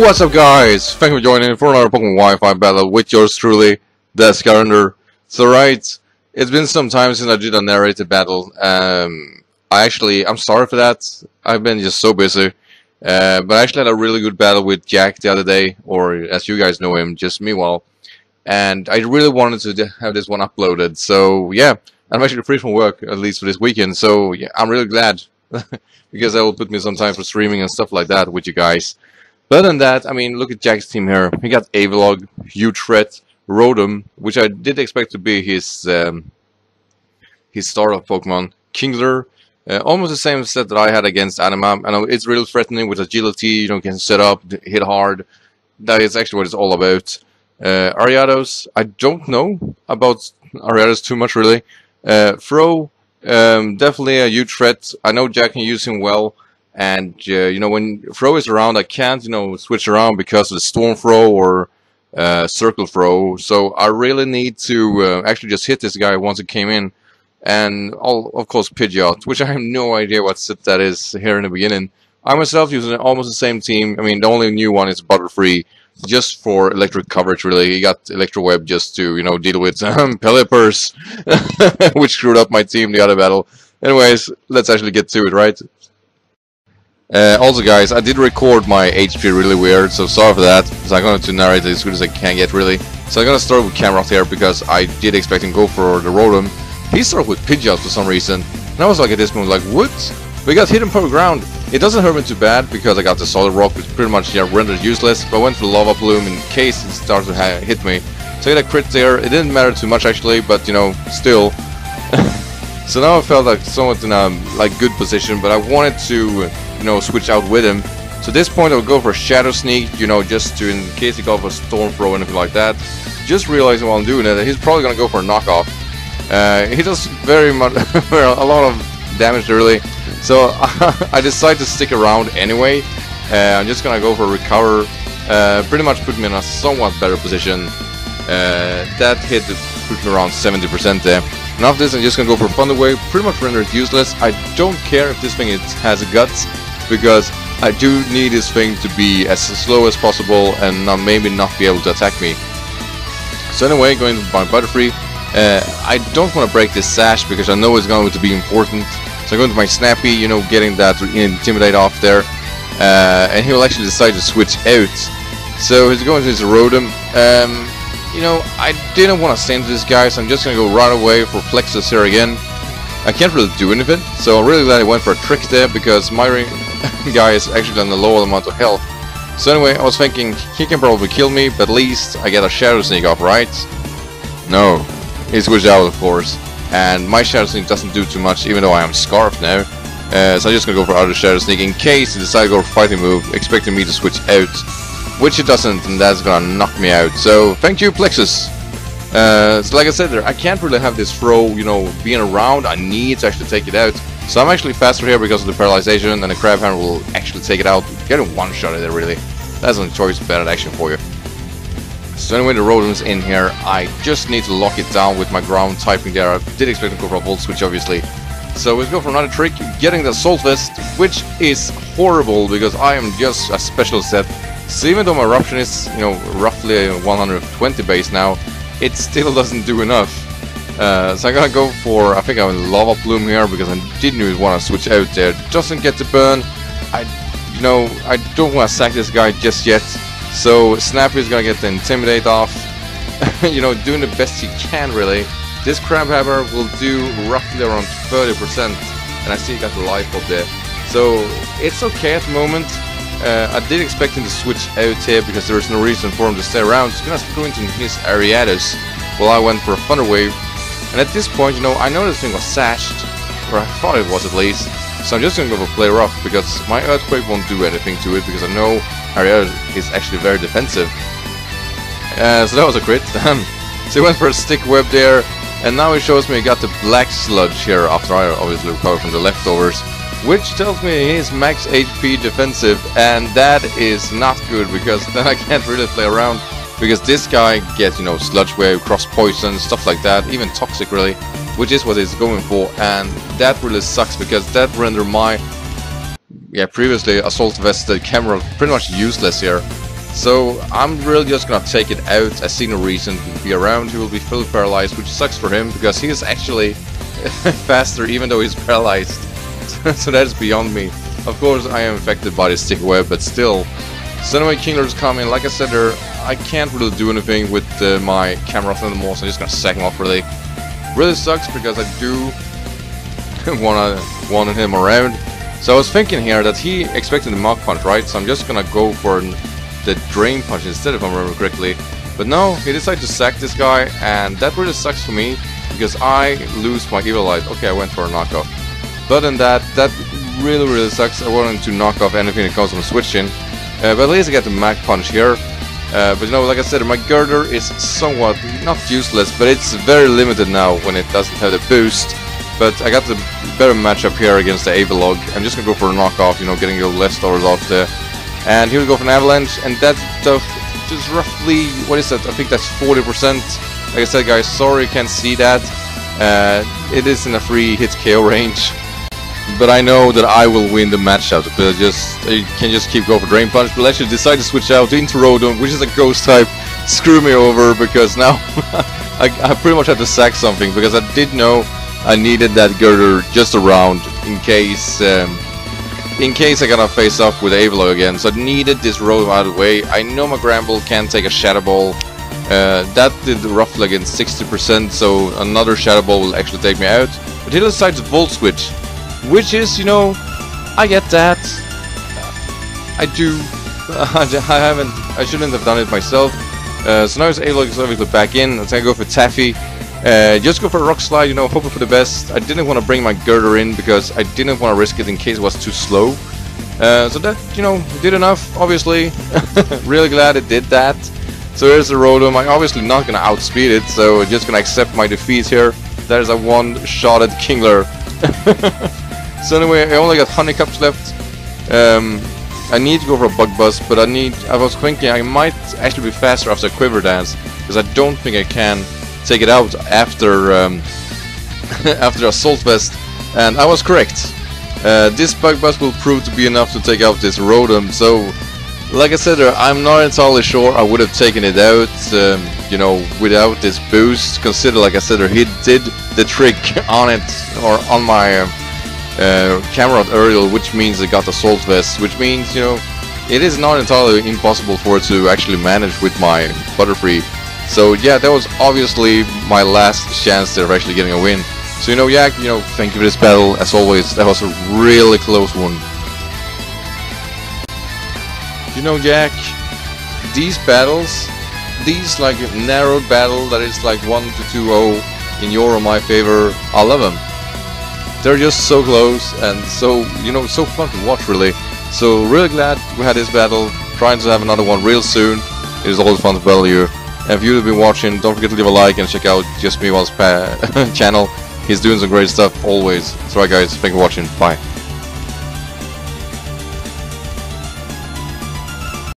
What's up, guys? Thank you for joining for another Pokemon Wi-Fi battle with yours truly, the Skyrander. So right, it's been some time since I did a narrated battle. I'm sorry for that. I've been just so busy. But I actually had a really good battle with Jack the other day, or as you guys know him, just Meanwhile. And I really wanted to have this one uploaded. So yeah, I'm actually free from work, at least for this weekend. So yeah, I'm really glad. Because that will put me some time for streaming and stuff like that with you guys. But other than that, I mean, look at Jack's team here. He got Avalugg, huge threat, Rotom, which I did expect to be his startup Pokemon, Kingler, almost the same set that I had against Anima. I know it's really threatening with agility, you know, can set up, hit hard. That is actually what it's all about. Ariados, I don't know about Ariados too much really. Throw, definitely a huge threat. I know Jack can use him well, and you know, when Throw is around, I can't, you know, switch around because of the Storm Throw or Circle Throw. So I really need to actually just hit this guy once it came in, and of course Pidgeot, which I have no idea what set that is here in the beginning. I myself using almost the same team. I mean, the only new one is Butterfree, just for electric coverage really. He got Electro Web just to, you know, deal with Pelippers, which screwed up my team the other battle. Anyways, let's actually get to it, right? Also guys, I did record my HP really weird, so sorry for that. So I'm going to narrate it as good as I can get really. So I'm going to start with Camroth here, because I did expect him to go for the Rotom. He started with Pidgeot for some reason, and I was like at this moment like, what? We got hit him per ground. It doesn't hurt me too bad because I got the Solid Rock, which pretty much rendered useless, but I went for Lava Bloom in case it started to hit me. So I got a crit there. It didn't matter too much actually, but you know, still. So now I felt like somewhat in a like good position, but I wanted to, you know, switch out with him. So at this point I would go for a Shadow Sneak, you know, just to in case he got for a Storm Throw or anything like that. Just realizing while I'm doing it that he's probably gonna go for a knockoff. He does very much a lot of damage really. So I decided to stick around anyway. I'm just gonna go for recover. Pretty much put me in a somewhat better position. That hit put me around 70% there. And after this I'm just gonna go for Thunder Wave. Pretty much render it useless. I don't care if this thing has guts, because I do need this thing to be as slow as possible and maybe not be able to attack me. So anyway, going to my Butterfree. I don't want to break this sash because I know it's going to be important. So I go into my Snappy, you know, getting that Intimidate off there, and he will actually decide to switch out. So he's going to his Rotom. You know, I didn't want to send this guy, so I'm just going to go right away for Plexus here again. I can't really do anything, so I'm really glad I went for a Trick there, because my guy is actually on the lower amount of health. So anyway, I was thinking he can probably kill me, but at least I get a Shadow Sneak off, right? No, he switched out of course. And my Shadow Sneak doesn't do too much, even though I am scarfed now. So I'm just gonna go for other Shadow Sneak in case he decides to go for fighting move, expecting me to switch out, which it doesn't, and that's gonna knock me out. So thank you, Plexus. So like I said there, I can't really have this throw, you know, being around. I need to actually take it out. So I'm actually faster here because of the paralyzation, and the Crab Hammer will actually take it out. Getting one shot at it really. That's a choice, bad action for you. So anyway, the Rotom's in here. I just need to lock it down with my ground typing there. I did expect to go for a volt switch, obviously. So let's go for another trick, getting the Assault Vest, which is horrible because I am just a special set. So even though my eruption is, you know, roughly 120 base now, it still doesn't do enough. So I'm gonna go for, I think I'm Lava Bloom here because I didn't even want to switch out there. Doesn't get the burn. You know, I don't want to sack this guy just yet. So Snappy is gonna get the Intimidate off, you know, doing the best he can really. This Crab Hammer will do roughly around 30%, and I see he got the life up there. So it's okay at the moment. I did expect him to switch out here because there is no reason for him to stay around. He's gonna go into his Ariados while I went for a Thunder Wave. And at this point, you know, I know this thing was sashed, or I thought it was at least. So I'm just gonna go for Play Rough because my Earthquake won't do anything to it, because I know Ariados is actually very defensive. So that was a crit. So he went for a Stick Web there, and now he shows me he got the Black Sludge here after I obviously recovered from the Leftovers, which tells me he's max HP defensive, and that is not good because then I can't really play around, because this guy gets, you know, Sludge Wave, Cross Poison, stuff like that, even Toxic really, which is what he's going for, and that really sucks because that rendered my previously Assault Vest Camera pretty much useless here. So I'm really just gonna take it out. I see no reason to be around. He will be fully paralyzed, which sucks for him because he is actually faster even though he's paralyzed. So that is beyond me. Of course I am affected by this stick web, but still. So anyway, Kingler's coming. Like I said there, I can't really do anything with my Camroth anymore, so I'm just gonna sack him off really. Really sucks because I do wanted him around. So I was thinking here that he expected a Mach Punch, right? So I'm just gonna go for the Drain Punch instead if I remember correctly. But no, he decided to sack this guy, and that really sucks for me because I lose my Evil Light. Okay, I went for a knockoff. But in that really sucks. I wanted to knock off anything that comes from switching. But at least I get the Mach Punch here. But you know, like I said, my Girder is somewhat, not useless, but it's very limited now when it doesn't have the boost. But I got the better matchup here against the Avalugg. I'm just gonna go for a knockoff, you know, getting your Leftovers off there. And he will go for an Avalanche, and that stuff is roughly, what is that? I think that's 40%. Like I said, guys, sorry you can't see that. It is in a free hit KO range. But I know that I will win the matchup. But I can just keep going for Drain Punch. But I actually decide to switch out into Rotom, which is a Ghost type. Screw me over because now I pretty much have to sack something because I did know I needed that Girder just around in case I gotta face off with Avalugg again. So I needed this Rotom out of the way. I know my Gramble can take a Shadow Ball. That did roughly against 60%. So another Shadow Ball will actually take me out. But he decides Volt Switch. Which is, you know, I get that. I do. I shouldn't have done it myself. So now it's Avalugg is obviously back in. I'm gonna go for Taffy. Just go for a Rock Slide, you know, hoping for the best. I didn't want to bring my Girder in because I didn't want to risk it in case it was too slow. So that, you know, did enough, obviously. Really glad it did that. So here's the Rotom. I'm obviously not gonna outspeed it, so just gonna accept my defeat here. There's a one shot at Kingler. So anyway, I only got Honeycups left. I need to go for a Bug Buzz, but I was thinking I might actually be faster after Quiver Dance, because I don't think I can take it out after after Assault Vest, and I was correct. This Bug Buzz will prove to be enough to take out this Rotom, so like I said, I'm not entirely sure I would have taken it out, you know, without this boost. Consider, like I said, he did the trick on it, or on my Camroth aerial, which means it got Assault Vest, which means, you know, it is not entirely impossible for it to actually manage with my Butterfree. So yeah, that was obviously my last chance of actually getting a win. So you know, Jack, you know, thank you for this battle, as always, that was a really close one. You know, Jack, these battles, these like narrow battle that is like 1-2-0 in your or my favor, I love them. They're just so close and so, you know, so fun to watch really. So really glad we had this battle, trying to have another one real soon. It is always fun to battle you. And if you've been watching, don't forget to leave a like and check out Just Me One's channel. He's doing some great stuff always. So right guys, thanks for watching, bye.